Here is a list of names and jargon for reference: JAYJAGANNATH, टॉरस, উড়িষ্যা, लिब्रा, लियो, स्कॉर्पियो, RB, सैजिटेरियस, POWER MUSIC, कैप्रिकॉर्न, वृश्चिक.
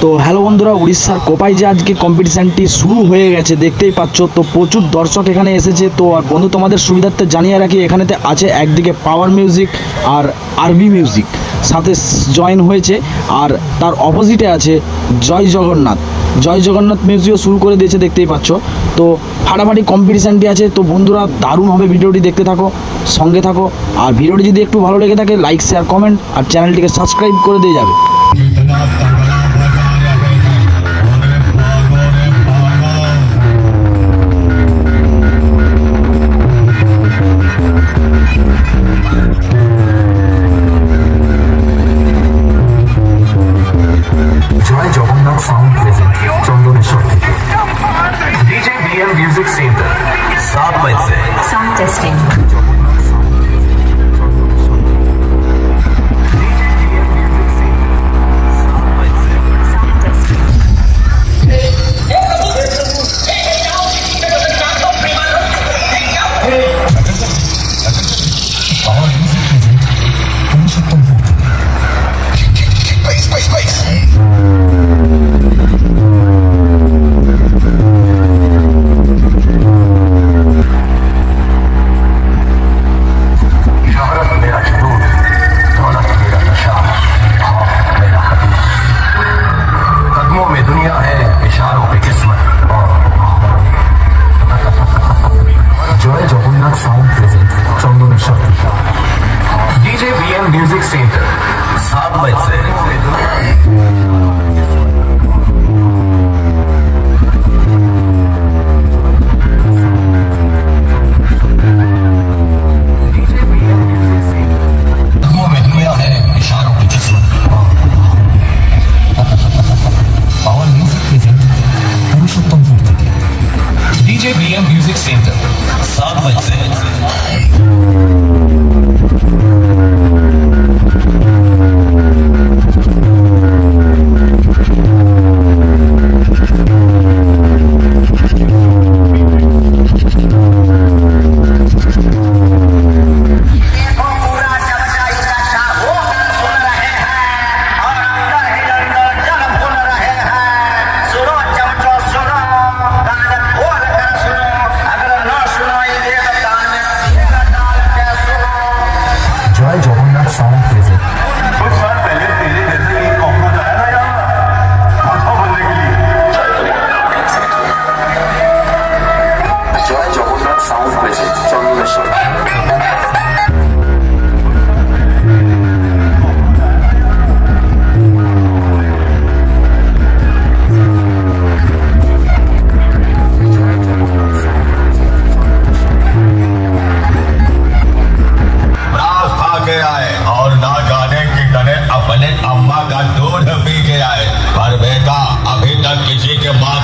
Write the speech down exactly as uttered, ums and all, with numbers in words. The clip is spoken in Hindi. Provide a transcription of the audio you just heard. तो हेलो बंधुरा उड़ीसार कोपाई जे आज के कम्पिटिशनटी शुरू हो गए देखते ही पाच तो प्रचुर दर्शक एखे एस तो बंधु तुम्हारे सुविधार्थे जानिए रखी एखने आज एकदि पावर म्यूजिक और आरबी म्यूजिक साथे जॉइन हो तार अपोजिटे आछे जय जगन्नाथ जय जगन्नाथ म्यूजिक शुरू कर दिए देखते ही पाच तो फाटाफाटी कम्पिटिशनटी आछे तो बंधुरा दारुणभावे भिडियोटी देखते थको संगे थको और भिडियोटी यदि एकटू भालो लेगे थाके लाइक शेयर कमेंट और चैनलटिके सबस्क्राइब कर दिए जाबे। Sound testing. म्यूजिक सेंटर सात बजे से अम्मा का दूध पी गया है पर बेटा अभी तक किसी के माँ